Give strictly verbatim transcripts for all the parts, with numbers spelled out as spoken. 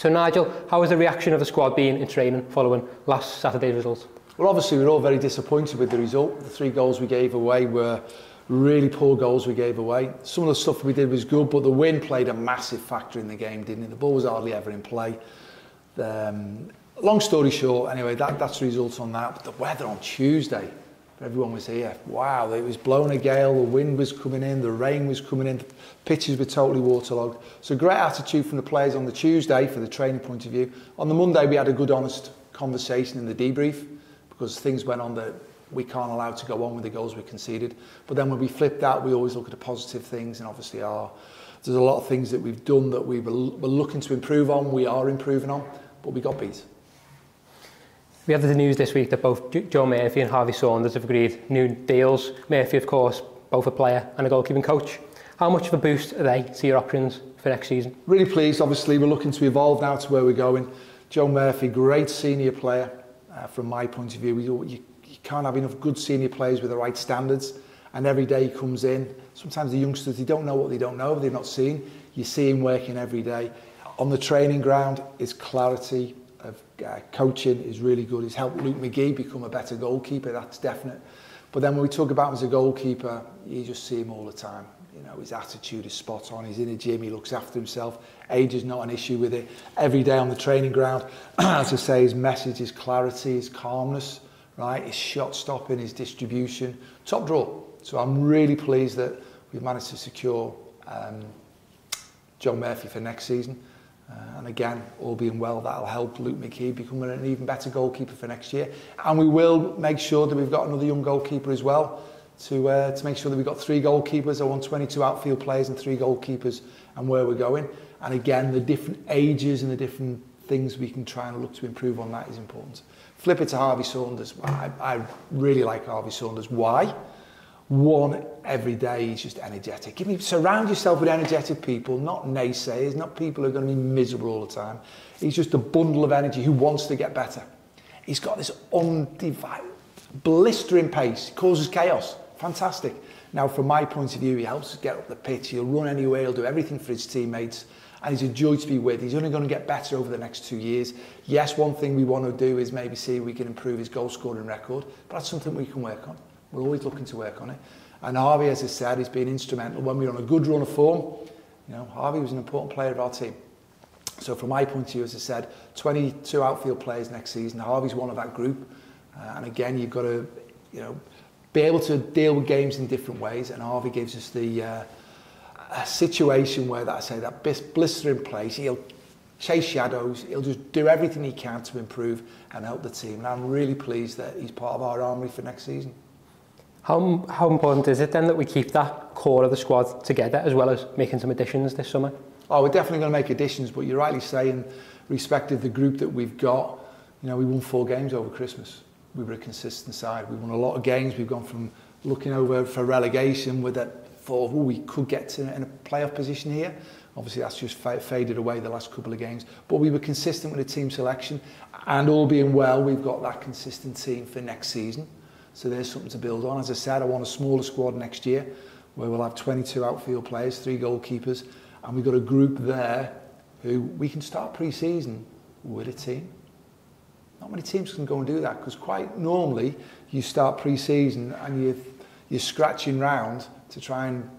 So Nigel, how has the reaction of the squad been in training following last Saturday's result? Well, obviously we're all very disappointed with the result. The three goals we gave away were really poor goals we gave away. Some of the stuff we did was good, but the wind played a massive factor in the game, didn't it? The ball was hardly ever in play. Um, long story short, anyway, that, that's the result on that. But the weather on Tuesday, everyone was here. Wow, it was blowing a gale, the wind was coming in, the rain was coming in, the pitches were totally waterlogged. So great attitude from the players on the Tuesday for the training point of view. On the Monday, we had a good, honest conversation in the debrief because things went on that we can't allow to go on with the goals we conceded. But then when we flip that, we always look at the positive things, and obviously our, there's a lot of things that we've done that we were, were looking to improve on, we are improving on, but we got beat. We have the news this week that both Joe Murphy and Harvey Saunders have agreed new deals. Murphy, of course, both a player and a goalkeeping coach. How much of a boost are they to your options for next season? Really pleased, obviously. We're looking to evolve now to where we're going. Joe Murphy, great senior player uh, from my point of view. We, you, you can't have enough good senior players with the right standards. And every day he comes in. Sometimes the youngsters, they don't know what they don't know. They've not seen. You see him working every day. On the training ground, his clarity of uh, coaching is really good. He's helped Luke McGee become a better goalkeeper, that's definite. But then when we talk about him as a goalkeeper, you just see him all the time. You know, his attitude is spot on. He's in a gym, he looks after himself. Age is not an issue with it. Every day on the training ground, as I say, his message, his clarity, his calmness, right? His shot stopping, his distribution, top draw. So I'm really pleased that we've managed to secure um, John Murphy for next season. Uh, and again, all being well, that'll help Luke McGee become an even better goalkeeper for next year. And we will make sure that we've got another young goalkeeper as well to, uh, to make sure that we've got three goalkeepers. I want twenty-two outfield players and three goalkeepers and where we're going. And again, the different ages and the different things we can try and look to improve on, that is important. Flip it to Harvey Saunders. I, I really like Harvey Saunders. Why? One, every day he's just energetic. Give me, surround yourself with energetic people, not naysayers, not people who are going to be miserable all the time. He's just a bundle of energy who wants to get better. He's got this undivided, blistering pace. He causes chaos. Fantastic. Now, from my point of view, he helps us get up the pitch. He'll run anywhere. He'll do everything for his teammates. And he's a joy to be with. He's only going to get better over the next two years. Yes, one thing we want to do is maybe see if we can improve his goal-scoring record. But that's something we can work on. We're always looking to work on it. And Harvey, as I said, has been instrumental. When we were on a good run of form, you know, Harvey was an important player of our team. So from my point of view, as I said, twenty-two outfield players next season. Harvey's one of that group. Uh, and again, you've got to, you know, be able to deal with games in different ways. And Harvey gives us the uh, a situation where, that I say, that blistering place, he'll chase shadows, he'll just do everything he can to improve and help the team. And I'm really pleased that he's part of our armoury for next season. How, how important is it then that we keep that core of the squad together as well as making some additions this summer? Oh, we're definitely going to make additions, but you're rightly saying, respective the group that we've got, you know, we won four games over Christmas. We were a consistent side. We won a lot of games. We've gone from looking over for relegation with that thought, oh, we could get to in a playoff position here. Obviously, that's just faded away the last couple of games. But we were consistent with the team selection, and all being well, we've got that consistent team for next season. So there's something to build on. As I said, I want a smaller squad next year where we'll have twenty-two outfield players, three goalkeepers, and we've got a group there who we can start pre-season with a team. Not many teams can go and do that because quite normally you start pre-season and you're, you're scratching round to try and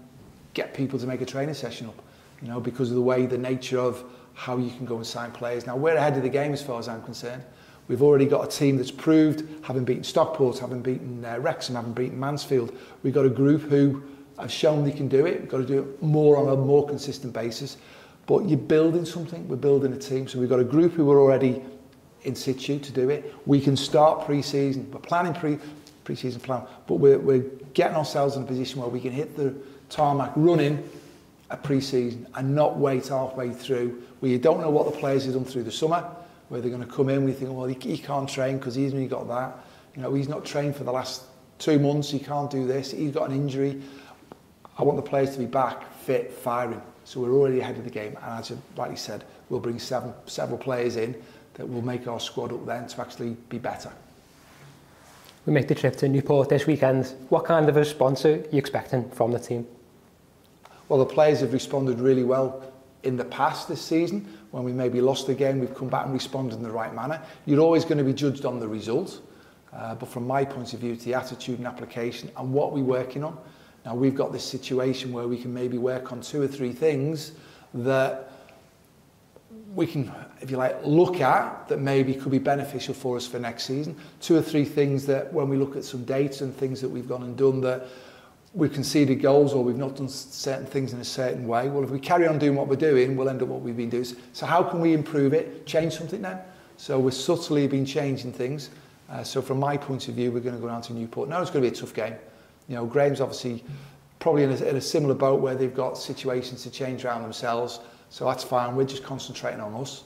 get people to make a training session up, you know, because of the way, the nature of how you can go and sign players. Now, we're ahead of the game as far as I'm concerned. We've already got a team that's proved, having beaten Stockport, having beaten uh, Wrexham, having beaten Mansfield. We've got a group who have shown they can do it. We've got to do it more on a more consistent basis. But you're building something. We're building a team. So we've got a group who are already in situ to do it. We can start pre-season. We're planning pre, pre-season plan. But we're, we're getting ourselves in a position where we can hit the tarmac running at pre-season and not wait halfway through where you don't know what the players have done through the summer, where they're going to come in, we think, well, he, he can't train because he's only got that. You know, he's not trained for the last two months, he can't do this, he's got an injury. I want the players to be back, fit, firing. So we're already ahead of the game. And as I rightly said, we'll bring seven, several players in that will make our squad up then to actually be better. We make the trip to Newport this weekend. What kind of a response are you expecting from the team? Well, the players have responded really well in the past this season. when we maybe lost the game, we've come back and responded in the right manner. You're always going to be judged on the result, uh, but from my point of view, it's the attitude and application and what we're working on. Now, we've got this situation where we can maybe work on two or three things that we can, if you like, look at that maybe could be beneficial for us for next season. Two or three things that when we look at some data and things that we've gone and done that we've conceded goals or we've not done certain things in a certain way. Well, if we carry on doing what we're doing, we'll end up what we've been doing. So how can we improve it, change something then? So we've subtly been changing things. Uh, so from my point of view, we're going to go down to Newport. Now it's going to be a tough game. You know, Graham's obviously probably in a, in a similar boat where they've got situations to change around themselves. So that's fine, we're just concentrating on us.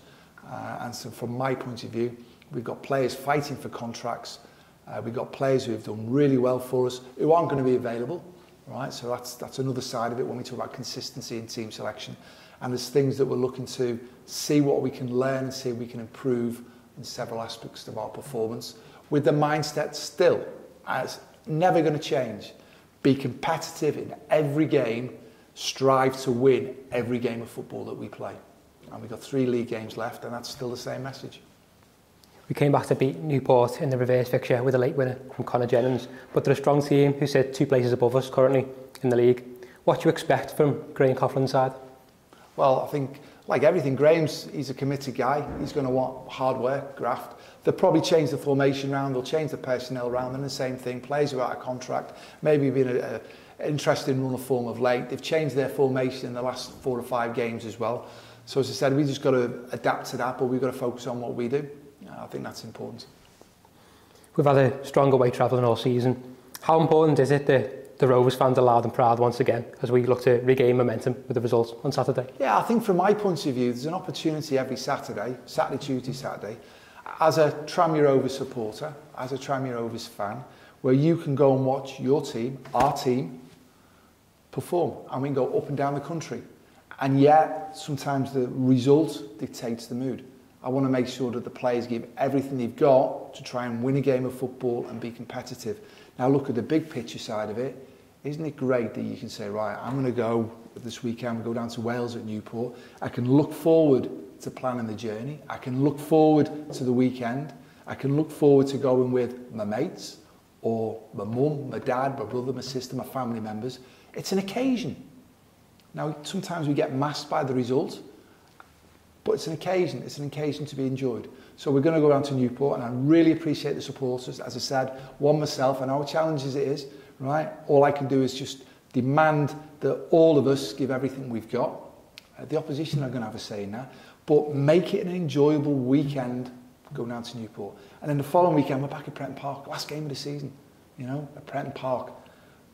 Uh, and so from my point of view, we've got players fighting for contracts. Uh, we've got players who have done really well for us who aren't going to be available. Right? So that's, that's another side of it when we talk about consistency in team selection. And there's things that we're looking to see what we can learn and see if we can improve in several aspects of our performance. With the mindset still, it's never going to change. Be competitive in every game, strive to win every game of football that we play. And we've got three league games left and that's still the same message. We came back to beat Newport in the reverse fixture with a late winner from Connor Jennings, but they're a strong team who sit two places above us currently in the league. What do you expect from Graham Coughlan's side? Well, I think, like everything, Graham's he's a committed guy. He's going to want hard work, graft. They'll probably change the formation round, they'll change the personnel round, and the same thing. Players who are out of contract, maybe been an interesting run of form of late. They've changed their formation in the last four or five games as well. So as I said, we've just got to adapt to that, but we've got to focus on what we do. I think that's important. We've had a stronger way travelling all season. How important is it that the Rovers fans are loud and proud once again as we look to regain momentum with the results on Saturday? Yeah, I think from my point of view, there's an opportunity every Saturday, Saturday, Tuesday, Saturday, as a Tranmere Rovers supporter, as a Tranmere Rovers fan, where you can go and watch your team, our team, perform. And we can go up and down the country. And yet, sometimes the result dictates the mood. I want to make sure that the players give everything they've got to try and win a game of football and be competitive. Now look at the big picture side of it. Isn't it great that you can say, right, I'm going to go this weekend, go down to Wales at Newport. I can look forward to planning the journey. I can look forward to the weekend. I can look forward to going with my mates or my mum, my dad, my brother, my sister, my family members. It's an occasion. Now sometimes we get masked by the result. But it's an occasion, it's an occasion to be enjoyed. So we're going to go down to Newport and I really appreciate the supporters. As I said, one myself, I know how challenging it is, right? All I can do is just demand that all of us give everything we've got. Uh, the opposition are going to have a say in that, but make it an enjoyable weekend going down to Newport. And then the following weekend, we're back at Prenton Park, last game of the season, you know, at Prenton Park.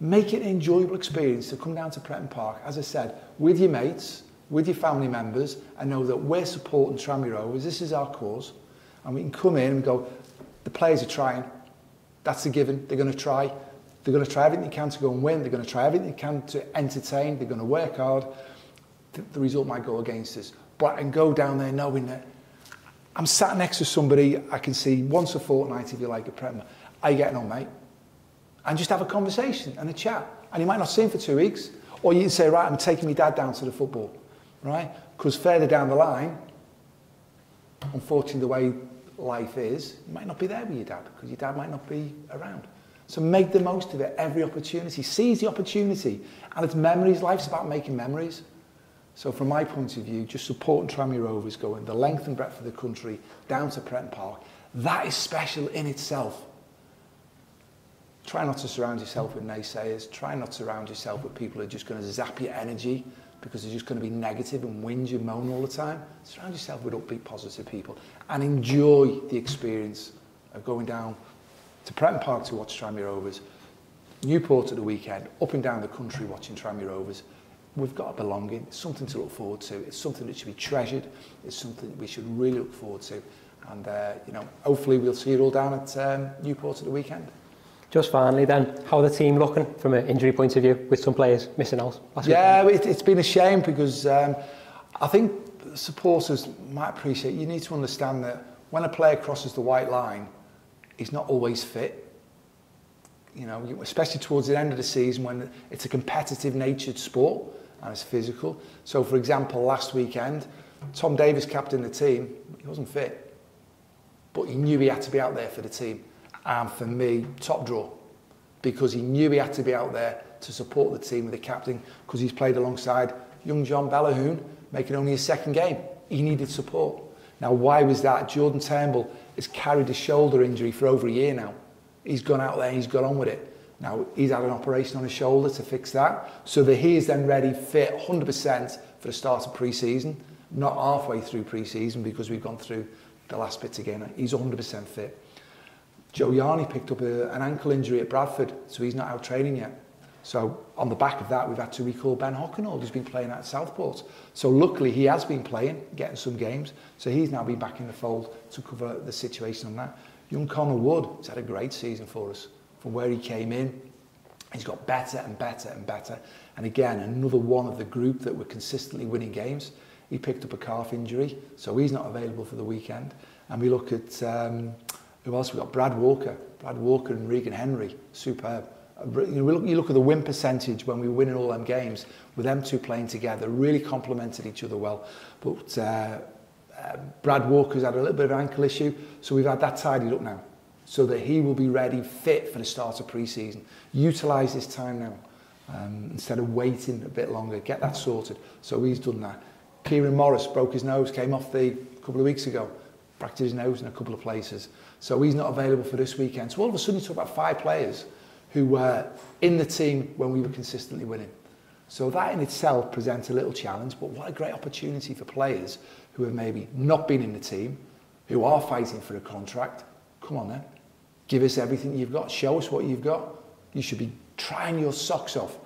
Make it an enjoyable experience to come down to Prenton Park, as I said, with your mates, with your family members, and know that we're supporting Tranmere Rovers. This is our cause, and we can come in and go, the players are trying, that's a given, they're going to try, they're going to try everything they can to go and win, they're going to try everything they can to entertain, they're going to work hard, the result might go against us, but I can go down there knowing that I'm sat next to somebody I can see once a fortnight, if you like, a Premier. How are you getting on, mate? And just have a conversation and a chat, and you might not see him for two weeks, or you can say, right, I'm taking my dad down to the football. Right? Because further down the line, unfortunately, the way life is, you might not be there with your dad because your dad might not be around. So make the most of it, every opportunity. Seize the opportunity. And it's memories. Life's about making memories. So from my point of view, just supporting Tranmere Rovers going the length and breadth of the country down to Prenton Park, that is special in itself. Try not to surround yourself with naysayers. Try not to surround yourself with people who are just going to zap your energy, because they're just going to be negative and whinge and moan all the time. Surround yourself with upbeat, positive people and enjoy the experience of going down to Prenton Park to watch Tranmere Rovers, Newport at the weekend, up and down the country watching Tranmere Rovers. We've got a belonging, it's something to look forward to, it's something that should be treasured, it's something that we should really look forward to. And uh, you know, hopefully we'll see you all down at um, Newport at the weekend. Just finally then, how are the team looking from an injury point of view with some players missing out last yeah, weekend? Yeah, it, it's been a shame because um, I think supporters might appreciate, you need to understand that when a player crosses the white line, he's not always fit. You know, especially towards the end of the season when it's a competitive natured sport and it's physical. So for example, last weekend, Tom Davis captained the team. He wasn't fit, but he knew he had to be out there for the team. And for me, top draw, because he knew he had to be out there to support the team with the captain, because he's played alongside young John Bellahoon, making only his second game. He needed support. Now, why was that? Jordan Turnbull has carried a shoulder injury for over a year now. He's gone out there, he's got on with it. Now, he's had an operation on his shoulder to fix that, so that he is then ready, fit, one hundred percent for the start of pre-season, not halfway through pre-season because we've gone through the last bit again. He's one hundred percent fit. Joe Yarney picked up a, an ankle injury at Bradford, so he's not out training yet. So on the back of that, we've had to recall Ben Hockenold, who's been playing at Southport. So luckily, he has been playing, getting some games, so he's now been back in the fold to cover the situation on that. Young Connor Wood has had a great season for us. From where he came in, he's got better and better and better. And again, another one of the group that were consistently winning games. He picked up a calf injury, so he's not available for the weekend. And we look at, um, who else? We've got Brad Walker. Brad Walker and Regan Henry, superb. You know, we look, you look at the win percentage when we were winning all them games, with them two playing together, really complemented each other well. But uh, uh, Brad Walker's had a little bit of an ankle issue, so we've had that tidied up now, so that he will be ready, fit for the start of pre-season. Utilise this time now, um, instead of waiting a bit longer, get that sorted. So he's done that. Kieran Morris broke his nose, came off the a couple of weeks ago, cracked his nose in a couple of places. So he's not available for this weekend. So all of a sudden you talk about five players who were in the team when we were consistently winning. So that in itself presents a little challenge, but what a great opportunity for players who have maybe not been in the team, who are fighting for a contract. Come on then, give us everything you've got, show us what you've got. You should be trying your socks off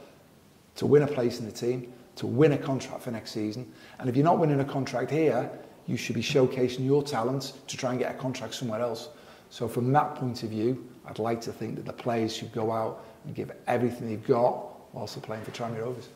to win a place in the team, to win a contract for next season. And if you're not winning a contract here, you should be showcasing your talents to try and get a contract somewhere else. So from that point of view, I'd like to think that the players should go out and give everything they've got whilst they're playing for Tranmere Rovers.